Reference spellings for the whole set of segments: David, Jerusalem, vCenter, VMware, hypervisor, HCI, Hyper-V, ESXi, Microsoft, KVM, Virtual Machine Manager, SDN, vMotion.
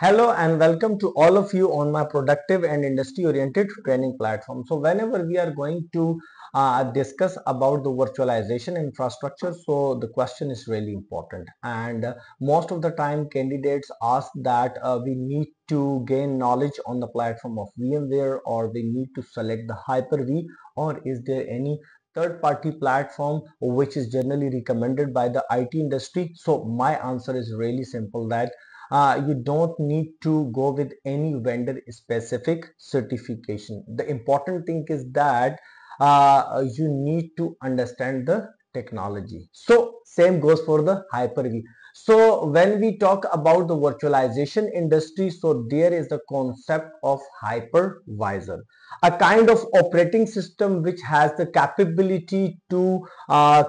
Hello and welcome to all of you on my productive and industry oriented training platform. So whenever we are going to discuss about the virtualization infrastructure, so the question is really important, and most of the time candidates ask that we need to gain knowledge on the platform of VMware, or we need to select the Hyper-V, or is there any third-party platform which is generally recommended by the IT industry. So my answer is really simple, that you don't need to go with any vendor specific certification. The important thing is that you need to understand the technology. So same goes for the Hyper-V. So when we talk about the virtualization industry, so there is the concept of hypervisor, a kind of operating system which has the capability to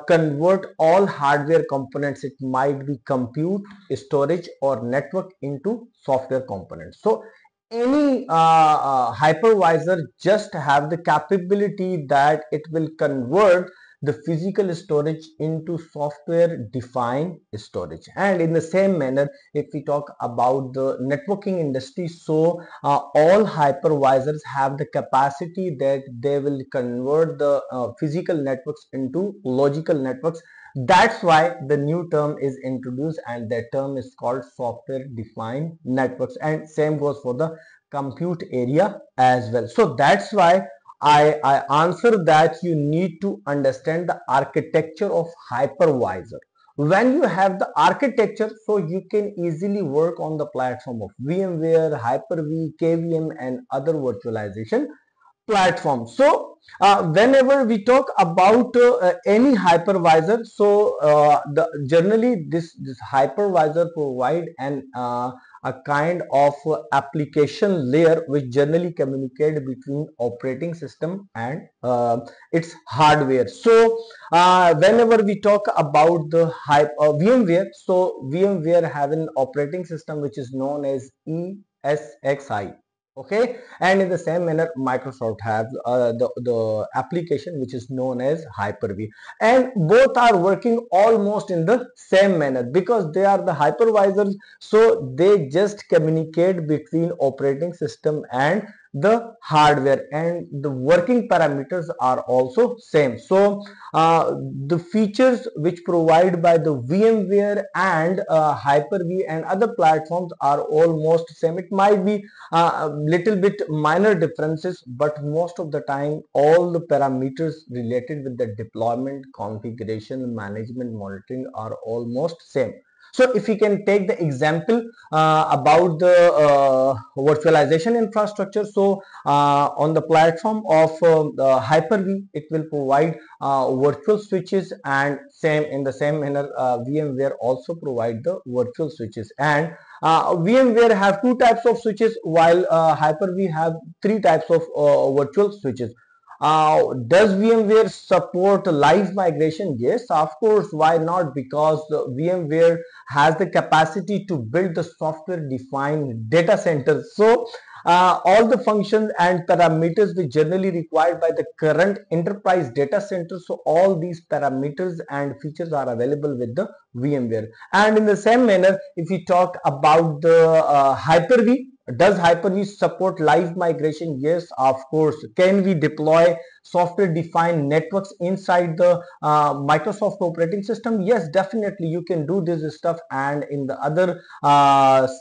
convert all hardware components, it might be compute, storage or network, into software components. So any hypervisor just have the capability that it will convert the physical storage into software defined storage. And in the same manner, if we talk about the networking industry, so all hypervisors have the capacity that they will convert the physical networks into logical networks. That's why the new term is introduced, and that term is called software defined networks. And same goes for the compute area as well. So that's why I answer that you need to understand the architecture of hypervisor. When you have the architecture, so you can easily work on the platform of VMware, Hyper-V, KVM and other virtualization platform. So whenever we talk about any hypervisor, so generally this hypervisor provide a kind of application layer which generally communicate between operating system and its hardware. So whenever we talk about the VMware, so VMware have an operating system which is known as ESXi. Okay, and in the same manner Microsoft have the application which is known as Hyper-V, and both are working almost in the same manner because they are the hypervisors, so they just communicate between operating system and the hardware, and the working parameters are also same. So the features which provide by the VMware and Hyper-V and other platforms are almost same. It might be a little bit minor differences, but most of the time all the parameters related with the deployment, configuration, management, monitoring are almost same. So if we can take the example about the virtualization infrastructure, so on the platform of Hyper-V, it will provide virtual switches, and in the same manner VMware also provide the virtual switches. And VMware have two types of switches, while Hyper-V have three types of virtual switches. Does VMware support live migration? Yes, of course, why not? Because VMware has the capacity to build the software defined data centers. So all the functions and parameters which generally required by the current enterprise data center, so all these parameters and features are available with the VMware. And in the same manner, if we talk about the Hyper-V, does Hyper-V support live migration? Yes, of course. Can we deploy software-defined networks inside the Microsoft operating system? Yes, definitely you can do this stuff. And in the other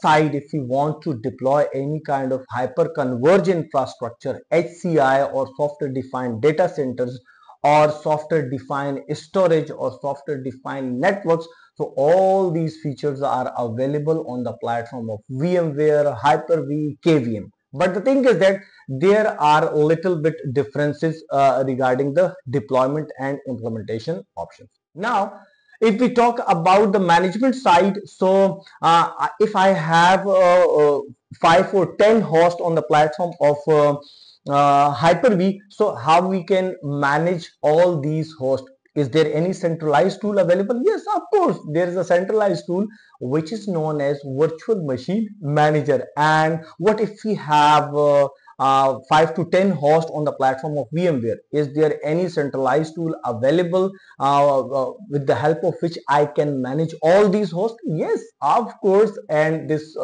side, if you want to deploy any kind of hyper-converged infrastructure, HCI or software-defined data centers or software-defined storage or software-defined networks, so all these features are available on the platform of VMware, Hyper-V, KVM. But the thing is that there are little bit differences regarding the deployment and implementation options. Now, if we talk about the management side, so if I have 5 or 10 hosts on the platform of Hyper-V, so how we can manage all these hosts? Is there any centralized tool available? Yes, of course, there is a centralized tool which is known as Virtual Machine Manager. And what if we have 5 to 10 hosts on the platform of VMware. Is there any centralized tool available with the help of which I can manage all these hosts? Yes, of course, and this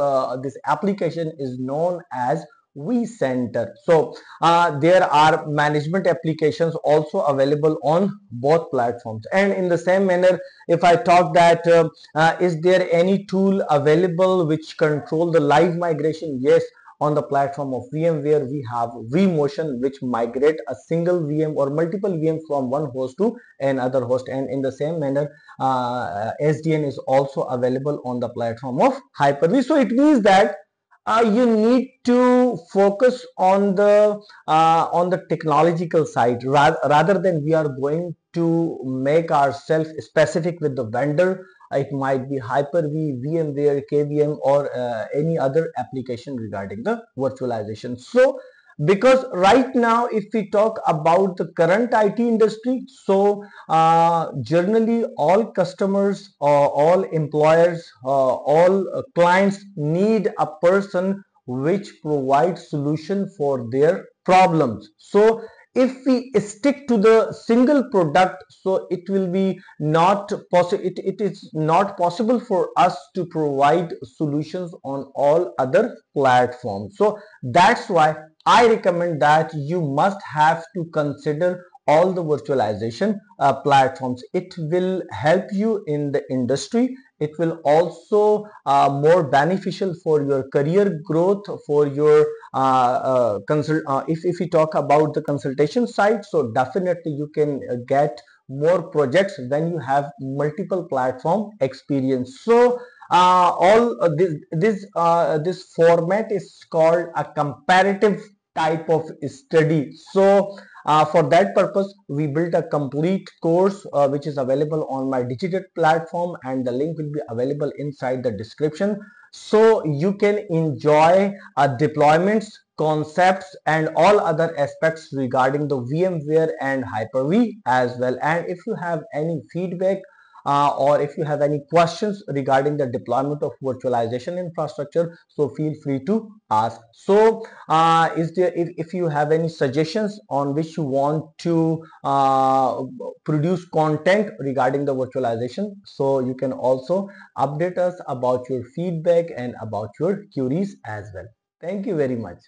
application is known as vCenter. So there are management applications also available on both platforms. And in the same manner, if I talk that is there any tool available which control the live migration? Yes, on the platform of VMware we have vMotion, which migrate a single VM or multiple VMs from one host to another host. And in the same manner, SDN is also available on the platform of Hyper-V. So it means that you need to focus on the technological side rather than we are going to make ourselves specific with the vendor. It might be Hyper-V, VMware, KVM, or any other application regarding the virtualization. So because right now, if we talk about the current IT industry, so generally all customers, all employers, all clients need a person which provides solution for their problems. So if we stick to the single product, so it will be not possible, it is not possible for us to provide solutions on all other platforms. So that's why I recommend that you must have to consider all the virtualization platforms. It will help you in the industry. It will also more beneficial for your career growth, for your if we talk about the consultation side. So definitely you can get more projects when you have multiple platform experience. So this format is called a comparative type of study. So for that purpose, we built a complete course which is available on my Digitate platform, and the link will be available inside the description. So you can enjoy deployments, concepts, and all other aspects regarding the VMware and Hyper-V as well. And if you have any feedback or if you have any questions regarding the deployment of virtualization infrastructure, so feel free to ask. So if you have any suggestions on which you want to produce content regarding the virtualization, so you can also update us about your feedback and about your queries as well. Thank you very much.